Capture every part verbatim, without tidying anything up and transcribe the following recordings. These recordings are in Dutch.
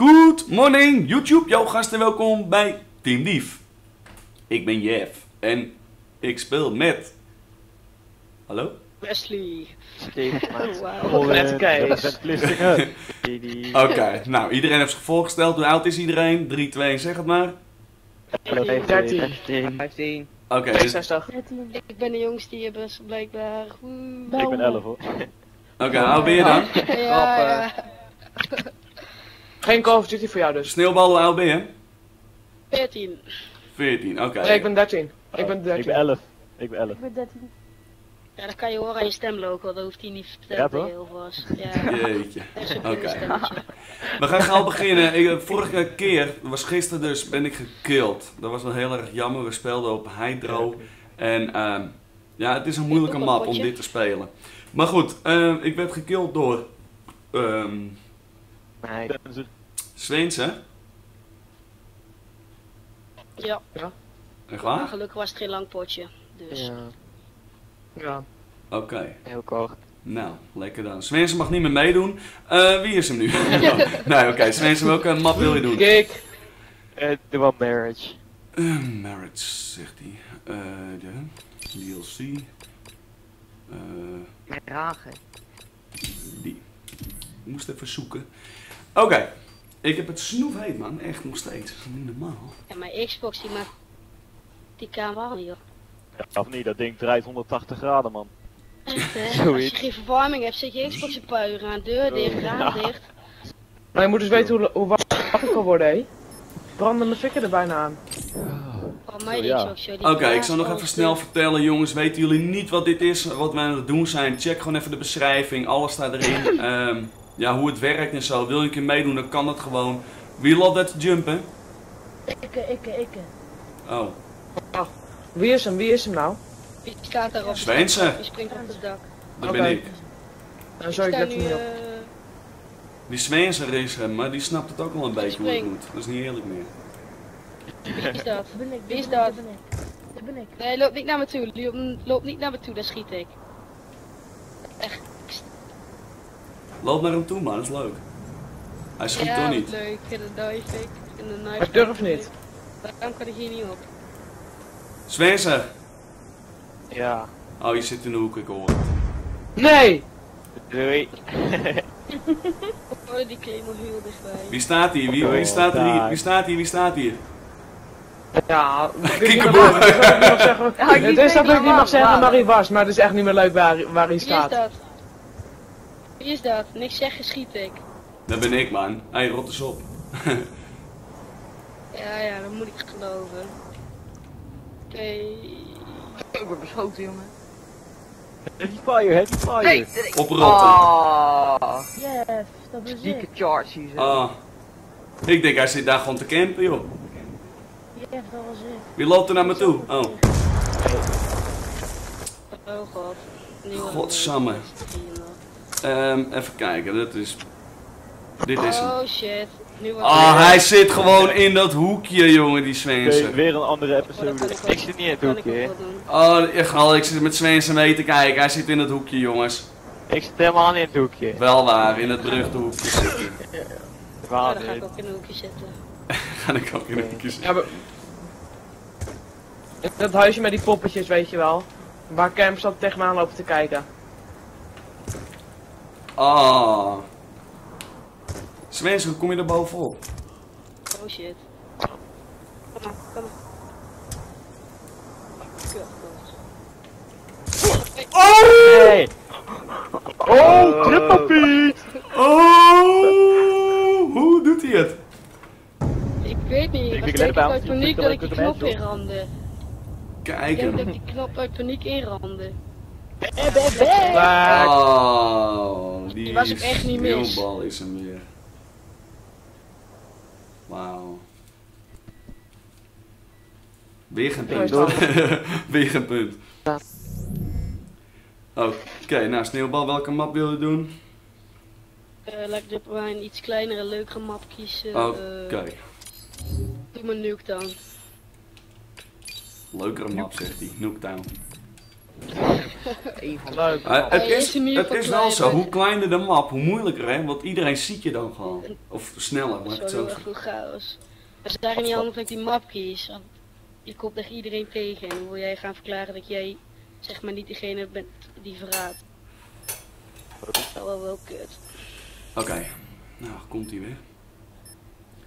Good morning YouTube, jouw gasten, welkom bij Team Dief. Ik ben Jeff en ik speel met... Hallo? Wesley. Let's go. Oké, nou iedereen heeft zich voorgesteld, hoe oud is iedereen? drie, twee, zeg het maar. dertien. vijftien. Oké, okay, dus... Ik ben de jongste hier blijkbaar. Oeh, ik ben elf hoor. Oké, okay, hoe ben je dan? Ja, ja. Geen Call of Duty voor jou dus. Sneeuwbal, hoe oud ben je? veertien. veertien, oké. Okay. Nee, ik ben dertien. Oh, ik ben dertien. Ik ben elf. Ik ben elf. Ik ben dertien. Ja, dat kan je horen aan je stemlook, want dat hoeft hij niet te vertellen. Ja, heel vast. Ja. Jeetje. Oké. Okay. We gaan gauw beginnen. Ik, vorige keer, was gisteren dus, ben ik gekild. Dat was wel heel erg jammer. We speelden op Hydro. En uh, ja, het is een moeilijke map om dit te spelen. Maar goed, uh, ik werd gekild door... Um, Swensen. Ja. Echt waar? Maar gelukkig was het geen lang potje. Dus. Ja. Ja. Oké. Okay. Heel kort. Nou, lekker dan. Swensen mag niet meer meedoen. Uh, wie is hem nu? Nee, oké. Okay. Swensen, welke map wil je doen? Kijk. De uh, World Marriage. Uh, marriage, zegt hij. Uh, de D L C. Uh, Dragen. Die. Ik moest even zoeken. Oké. Okay. Ik heb het snoefheet, man. Echt nog steeds. Dat is niet normaal. Ja, mijn Xbox die maakt die camera niet op. Ja, of niet, dat ding draait honderdtachtig graden, man. Echt, hè? Als je geen verwarming hebt, zet je Xbox een puur aan. Deur dicht, raam ja. dicht. Maar je moet dus weten hoe, hoe warm kan worden, hé. Brandende fikken er bijna aan. Oh, mij oh, ja. Oké, okay, ik zal nog even snel vertellen, jongens. Weten jullie niet wat dit is, wat wij aan het doen zijn? Check gewoon even de beschrijving, alles staat erin. um, ja, hoe het werkt en zo. Wil je een keer meedoen, dan kan dat gewoon. Wie loopt dat te jumpen? Ikke, ikke, ikke. Oh. Oh. Wie is hem? Wie is hem nou? Wie staat daarop? Swensen! Die springt op het dak. Dat okay. ben ik. Dan zou ik dat niet op. Die Swensen is hem, maar die snapt het ook wel een die beetje spring. hoe het moet. Dat is niet eerlijk meer. Wie is dat? Ben ik. Wie is dat? Ben ik. Dat ben ik. Nee, loop niet naar me toe. Loop, loop niet naar me toe, daar schiet ik. Echt. Loop naar hem toe, man, dat is leuk. Hij schiet ja, toch niet? Ja, leuk. En dan dive ik. En dan knife. Ik durf niet. Daarom kan ik hier niet op. Swensen! Ja. Oh, je zit in de hoek, ik hoor het. Nee! Doei. Oh, die claim heel dichtbij. Wie staat hier? Wie, wie staat er hier? Wie staat hier? Wie staat hier? Ja, kikkerboer! Het is dat ik niet mag zeggen waar hij was, maar het is echt niet meer leuk waar, waar hij staat. Wie is dat? Wie is dat? Niks zeggen, schiet ik. Dat ben ik, man. Hij rot eens op. Ja, ja, dat moet ik geloven. Nee. Ik word beschoten, jongen. Heavy fire, heavy fire. Nee, nee. Oprotten. Oh. Yes, dat is zieke charge hier. Oh. Ik denk hij zit daar gewoon te campen, joh. Yes, dat was ik. Wie loopt er naar me toe? Oh. Oh god. Godsamme. Um, even kijken, dat is... Dit is hem. Oh shit. Ah, oh, hij zit gewoon in dat hoekje, jongen, die Swensen. Okay, weer een andere episode. Oh, ik zit niet in het hoekje. Oh, echt al, ik zit met Swensen mee te kijken. Hij zit in het hoekje, jongens. Ik zit helemaal niet in het hoekje. Wel waar, in het beruchte hoekje zitten. Ja, ja, dan ga ik ook in het hoekje zitten. Ga ik ook in het hoekje zitten. Ja, maar... Dat huisje met die poppetjes, weet je wel. Waar Camp zat tegen me aan lopen te kijken. Oh. Swensen, hoe kom je er bovenop? Oh shit. Kom maar, kom maar. Oh! Hey. Oh, Krippapiet! Oh! Hoe doet hij het? Ik weet niet, ik was denk ik uit paniek dat ik die knop inrande. Kijk. Ik denk dat ik die knop uit paniek inrande. Oh, die was ik echt niet mis. Die bal is hem weer. Wauw. Weer geen punt hoor. Weer geen punt. Oké, okay, nou Sneeuwbal, welke map wil je doen? Uh, laat ik maar een iets kleinere, leukere map kiezen. Oké. Okay. Uh, doe maar Nuketown. Leukere map zegt hij, Nuketown. Leuk. Uh, het is, het is wel zo, hoe kleiner de map, hoe moeilijker, hè? Want iedereen ziet je dan gewoon. Of sneller, maar het zo. Dat is gewoon chaos. Het is eigenlijk niet handig dat ik die map kies, want je komt echt iedereen tegen. En hoe wil jij gaan verklaren dat jij, zeg maar, niet degene bent die verraadt? Dat is wel wel kut. Oké, okay. Nou komt hij weer.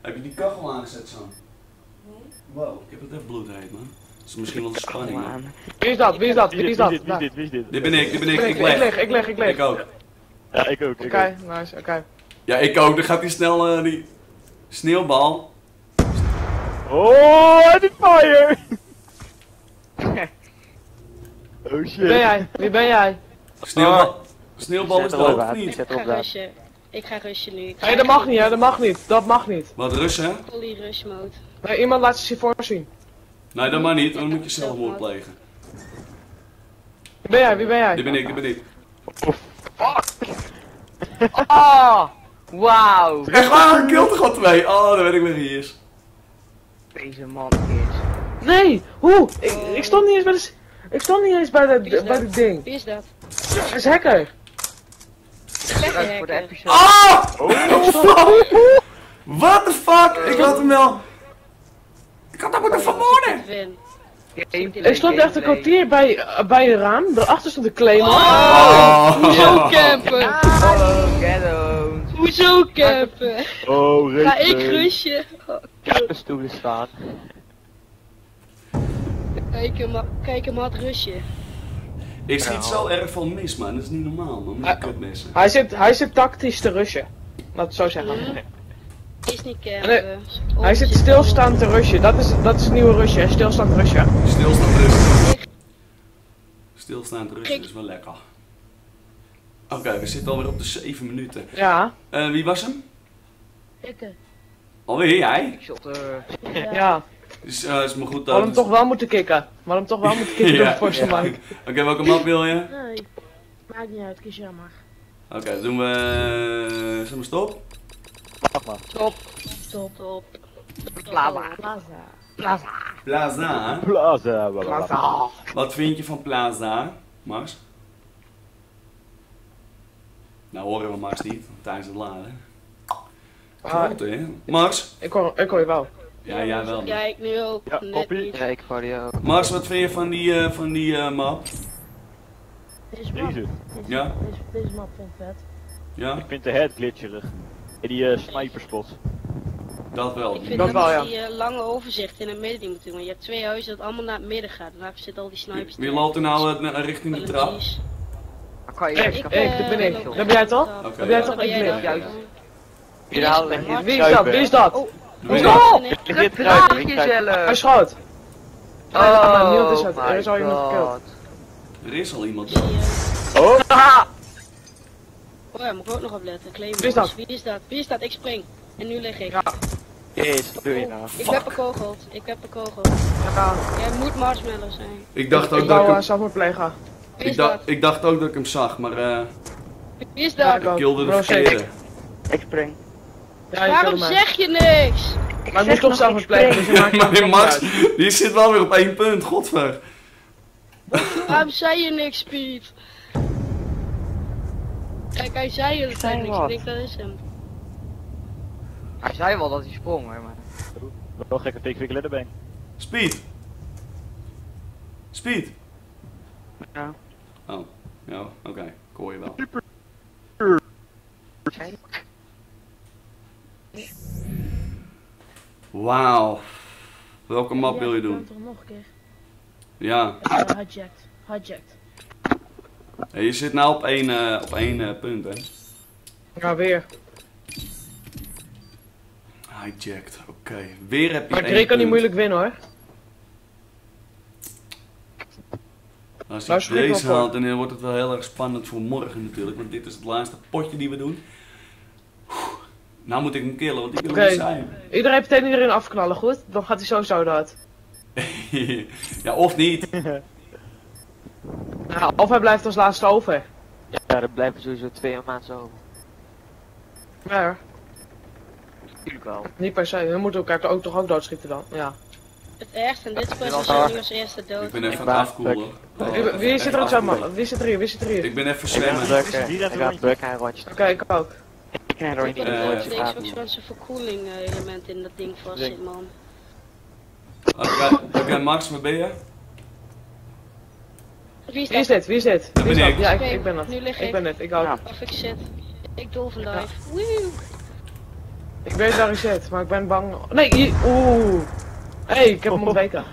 Heb je die kachel aangezet zo? Wow, ik heb het echt bloedheet, man. Dat is misschien wel de spanning, man. Wie is dat? Wie is dat? Wie is dat? Wie is dit? Wie is dit? Wie is dit? Dit ben ik, dit ben ik. Ik leg, ik leg, ik leg. Ik ook. Ja, ik ook. Oké, nice, oké. Ja, ik ook. Dan gaat hij snel, uh, die sneeuwbal. Oh, I did fire! Oh shit. Wie ben jij? Wie ben jij? Sneeuwbal. Sneeuwbal is dood, of niet? Ik ga rushen. Ik ga rushen nu. Hé, dat mag niet, hè? Dat mag niet. Dat mag niet. Wat, rushen, hè? Holy rush mode. Nee, iemand laat zich voor zien. Nee, dat mag niet, dan moet je zelfmoord plegen. Wie ben jij? Wie ben jij? Dit ben ik, dit ben ik. Oh, fuck! Oh, wauw! Echt waar, ik kill toch al twee? Oh, dan weet ik weer wie is. Deze man is. Nee! Hoe? Ik, ik stond niet eens bij de... Ik stond niet eens bij de, bij de ding. Wie is dat? Dat is hacker. Oh! Oh! What the fuck? Ik had hem wel... Ik had hem moeten vermoorden! Ik stond echt een kwartier bij, uh, bij een raam. Daarachter stond de claimer. Oh! Hoezo campen? Hoezo campen? Oh, reet. Ga ik rushen? Stoelen staan. Kijk hem, kijk hem hard rushen. Ik schiet zo erg van mis, man. Dat is niet normaal, man. Hij, hij, zit, hij zit tactisch te rushen. Laat het zo zeggen. Mm. Is niet nee. oh, hij zit stilstaand te rushen. Dat is, dat is het nieuwe rushen. Stilstaand rushen. Stilstaand rushen. Stilstaand rushen is wel lekker. Oké, okay, we zitten alweer op de zeven minuten. Ja. Uh, wie was hem? Ik. Alweer jij? Ja. ja. Dus uh, is me goed dat... We hadden hem toch wel moeten kicken. We hadden hem toch wel moeten kicken ja. door de forse ja. Oké, okay, welke map wil je? Nee, maakt niet uit, kies jammer. Oké, okay, doen we... Zullen we stop? Stop. Stop. Stop. Stop. Plaza. Plaza. Plaza. Plaza. Plaza. Plaza. Wat vind je van Plaza, Mars? Nou horen we Mars niet, tijdens het laden. Goed, hè? Mars? Ik hoor, ik hoor je wel. Ja, jij wel. Ja, ik nu ook. Ja, Poppy. Ja, ik hoor je ook. Mars, wat vind je van die, uh, van die uh, map? Deze map. Deze, ja? Deze, deze map vind ik vet. Ja? Ik vind de head glitcherig. En die uh, sniperspot. Dat wel. Ik vind dat, dat wel, ja. Die uh, lange overzicht in het midden die moet doen. Want je hebt twee huizen dat allemaal naar het midden gaat. Daar zitten al die snipers. Wie loopt er nou uh, richting de trap? Okay, ja, ik, ik, uh, dat ben ik. Dat ben jij toch? Okay, dat ben jij toch? Ik ben jij. Wie is dat? Wie is dat? Oh. Doe oh, dit draag jezelf! Hij schoot! Oh, oh niemand is uit. Er is al iemand gekeld. Er is al iemand dood. Oh! Oh ja, moet ik ook nog op letten. Claymore. Wie is dat? Wie is dat? Wie is dat? Ik spring. En nu lig ik. Ja. Jezus, doe je nou. Ik heb bekogeld. Ik heb bekogeld. Ja. Jij moet marshmallow zijn. Ik dacht ook ik dat ik hem... zelf moet plegen. Wie is dat? Ik dacht ook dat ik hem zag, maar eh... Uh... Wie is dat? Ik kilde de verkeerde. Ik spring. Ja, waarom zeg je niks? Ik maar ik moest toch zelf plek. Maar Max, die zit wel weer op één punt, godver. Waarom zei je niks, Piet? Kijk, hij zei jullie tijd niks, ik denk dat is hem. Hij zei wel dat hij sprong, hè, maar... Wel gekke tekenwikkelen erbij. Speed! Speed! Ja. Oh, ja, oké, okay. Ik hoor je wel. Wauw. Welke map ja, wil je doen? Toch nog een keer. Ja. Uh, hijacked. Hijacked. Hey, je zit nou op één, uh, op één uh, punt, hè? Ja, weer. Hijacked, oké. Okay. Weer heb je maar één Drake kan niet moeilijk winnen, hoor. Als ik deze haal, dan wordt het wel heel erg spannend voor morgen natuurlijk. Want dit is het laatste potje die we doen. Nou moet ik hem killen, want ik wil okay. niet zijn. Iedereen meteen iedereen afknallen, goed? Dan gaat hij sowieso dood. Ja, of niet. Nou, of hij blijft als laatste over. Ja, er blijven sowieso twee maanden over. Ja, hoor. Natuurlijk wel. Niet per se, we moeten elkaar ook toch ook doodschieten dan, ja. Het echt, en dit is pas als eerste dood. Ik ben even aan het afkoelen. Wie zit er aan het zwemmen? Wie zit er hier? Wie zit er hier? Ik ben even zwemmen. Ik ga druk aan rondje. Oké, ik ook. Ik ga er niet in rondje. Ik heb zo'n verkoeling element in dat ding vastzit, man. Oké, Max, waar ben je? Wie is dit? Wie is dit? Dat ben ik. Ja, ik ben het. Ik ben het, ik ook. Of ik zit. Ik doel vandaag. Ik weet waar ik zit, maar ik ben bang. Nee, oeh. Hé, hey, ik heb hem ontweken.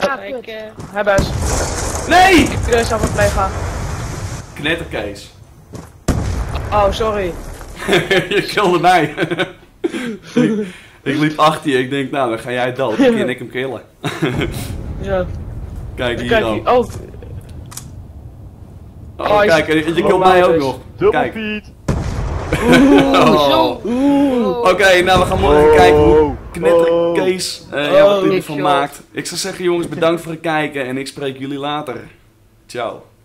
Ja, ik... Uh... Hij buis. Nee! Ik heb je dus aan mijn collega. Knetterkees. Oh, sorry. Je kilde mij. ik, ik liep achter je, ik denk, nou, dan ga jij dood. Dan kan ik hem killen. Ja. Kijk, hier ook. Oh, oh, oh kijk, je kilt mij ook nog. Kijk. Oeh, oeh. Oké, nou we gaan morgen kijken hoe knetterkees uh, ja, wat u ervan maakt. Ik zou zeggen jongens, bedankt voor het kijken en ik spreek jullie later. Ciao.